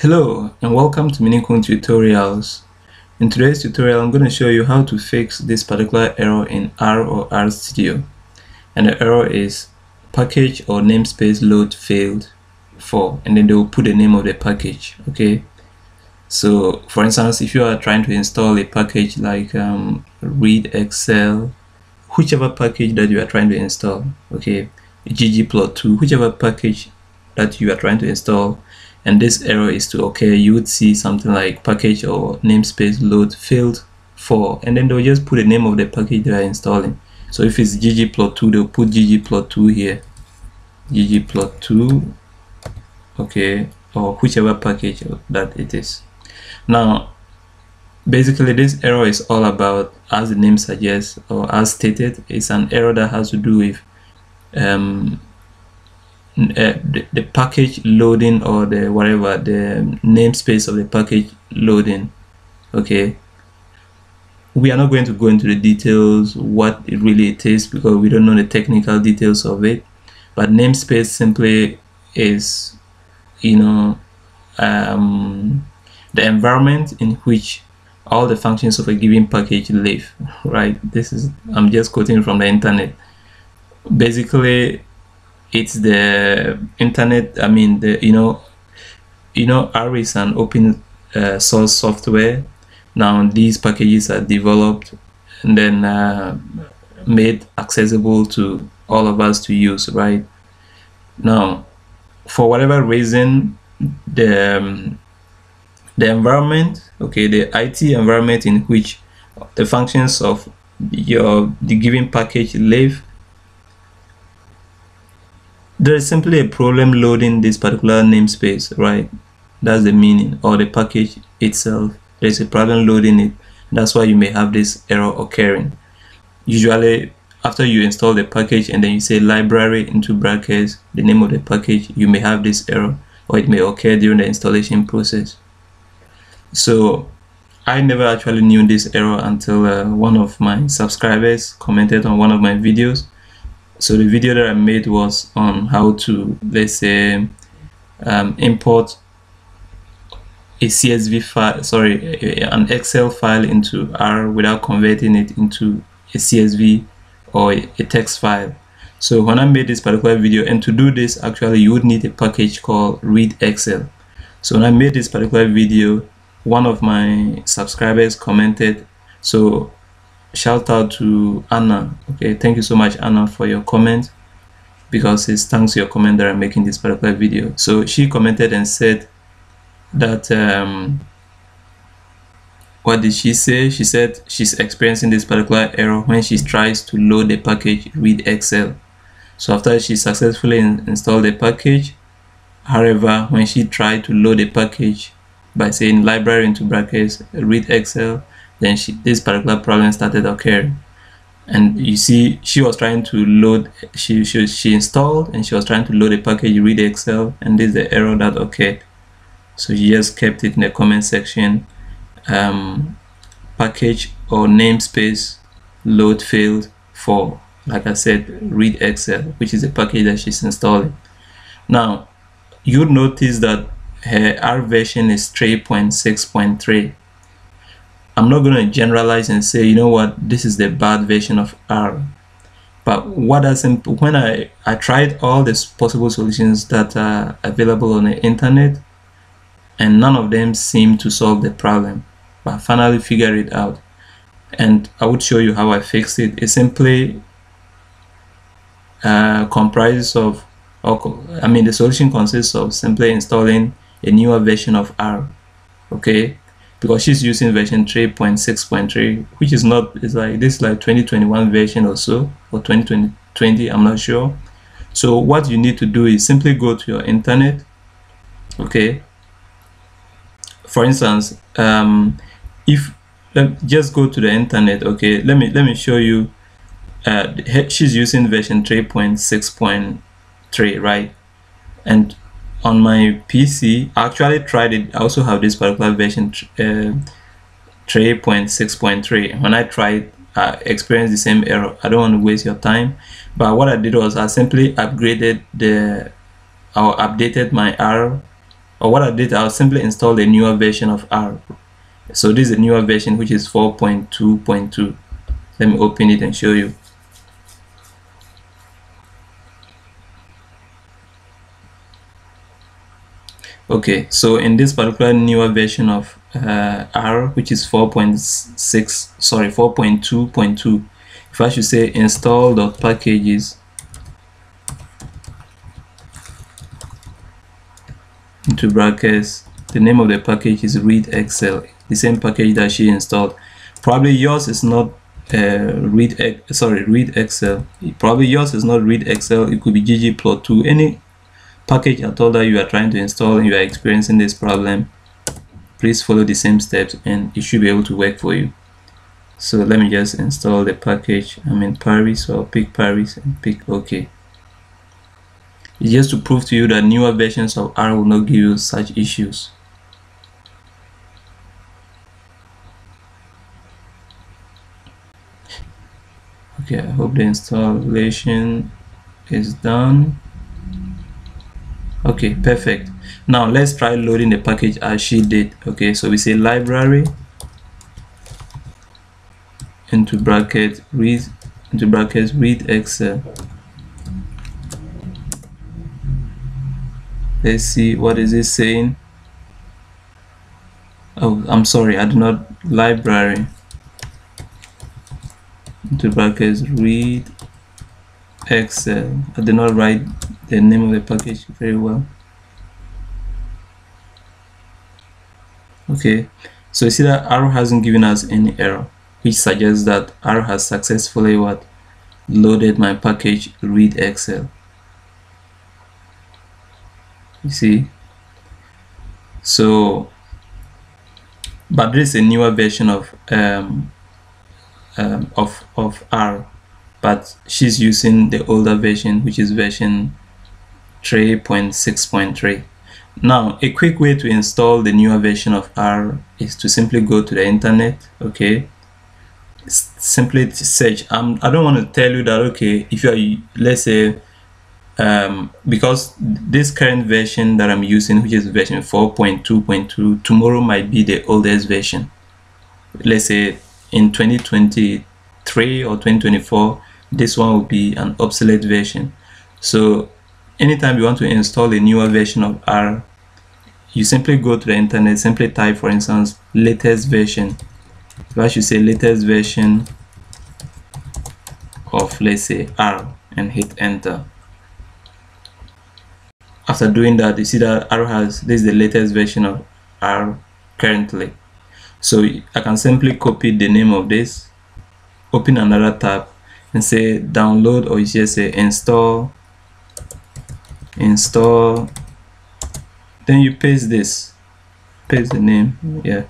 Hello and welcome to Minukuu Tutorials. In today's tutorial I'm going to show you how to fix this particular error in R or RStudio. And the error is package or namespace load failed for, and then they will put the name of the package. Okay, so for instance, if you are trying to install a package like readxl, whichever package that you are trying to install, okay, ggplot2, whichever package that you are trying to install, and this error is to occur, you would see something like package or namespace load failed for, and then they'll just put the name of the package they are installing. So if it's ggplot2, they'll put ggplot2 here, ggplot2, okay, or whichever package that it is. Now basically this error is all about, as the name suggests or as stated, it's an error that has to do with the package loading, or the whatever, the namespace of the package loading. Okay, we are not going to go into the details what it really is, because we don't know the technical details of it, but namespace simply is, you know, the environment in which all the functions of a given package live, right? This is, I'm just quoting from the internet. Basically it's the internet, I mean, the, you know R is an open source software. Now these packages are developed and then made accessible to all of us to use, right? Now for whatever reason, the environment, okay, the IT environment in which the functions of the given package live, there is simply a problem loading this particular namespace, right? That's the meaning, or the package itself. There's a problem loading it. That's why you may have this error occurring. Usually after you install the package and then you say library into brackets, the name of the package, you may have this error, or it may occur during the installation process. So I never actually knew this error until one of my subscribers commented on one of my videos. So the video that I made was on how to, let's say, import a CSV file, sorry, an Excel file into R without converting it into a CSV or a text file. So when I made this particular video, and to do this actually you would need a package called readxl. So when I made this particular video, one of my subscribers commented, so shout out to Anna. Okay, thank you so much, Anna, for your comment, because it's thanks to your comment that I'm making this particular video. So she commented and said that what did she say? She said she's experiencing this particular error when she tries to load the package readxl. So after she successfully installed the package, however, when she tried to load the package by saying library into brackets readxl, then this particular problem started occurring. And you see, she was trying to load, she installed and she was trying to load a package readxl, and this is the error that occurred. So she just kept it in the comment section, package or namespace load failed for, like I said, readxl, which is the package that she's installing. Now you notice that her R version is 3.6.3. I'm not going to generalize and say, you know what, this is the bad version of R. But what doesn't, when I tried all the possible solutions that are available on the internet, and none of them seem to solve the problem, but I finally figured it out. And I would show you how I fixed it. It simply comprises of, I mean, the solution consists of simply installing a newer version of R. Okay, because she's using version 3.6.3, which is not, it's like, this is like 2021 version or so, or 2020, I'm not sure. So what you need to do is simply go to your internet. Okay, for instance, if just go to the internet. Okay, let me show you, she's using version 3.6.3, right? And on my PC, I actually tried it. I also have this particular version 3.6.3. When I tried, I experienced the same error. I don't want to waste your time, but what I did was I simply upgraded or updated my R or what I did, I'll simply install a newer version of R. So this is a newer version, which is 4.2.2. Let me open it and show you. Okay, so in this particular newer version of R, which is 4.2.2, if I should say install.packages into brackets, the name of the package is readxl, the same package that she installed. Probably yours is not readxl. Probably yours is not readxl. It could be ggplot2, any package at all that you are trying to install and you are experiencing this problem. Please follow the same steps and it should be able to work for you. So let me just install the package. I'm in Paris, so I'll pick Paris and pick OK. It's just to prove to you that newer versions of R will not give you such issues. Okay, I hope the installation is done. Okay, perfect. Now let's try loading the package as she did. Okay, so we say library into bracket read, into brackets readxl. Let's see, what is it saying? Oh, I'm sorry, I do not, library into brackets readxl. I did not write the name of the package very well. Okay, so you see that R hasn't given us any error, which suggests that R has successfully what, loaded my package readxl. You see, so but there is a newer version of R, but she's using the older version, which is version 3.6.3. Now a quick way to install the newer version of R is to simply go to the internet. Okay, simply search. I don't want to tell you that, okay, if you are, let's say because this current version that I'm using, which is version 4.2.2, tomorrow might be the oldest version. Let's say in 2023 or 2024, this one will be an obsolete version. So anytime you want to install a newer version of R, you simply go to the internet, simply type, for instance, latest version. So I should say latest version of, let's say, R, and hit enter. After doing that, you see that R has, this is the latest version of R currently. So I can simply copy the name of this, open another tab and say download, or you just say install, then you paste this, paste the name, yeah,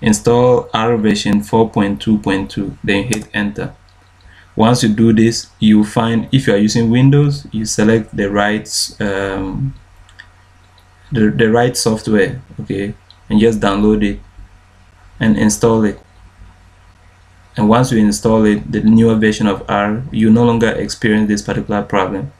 install R version 4.2.2, then hit enter. Once you do this, you find, if you are using Windows, you select the right software, okay, and just download it and install it. And once you install it, the newer version of R, you no longer experience this particular problem.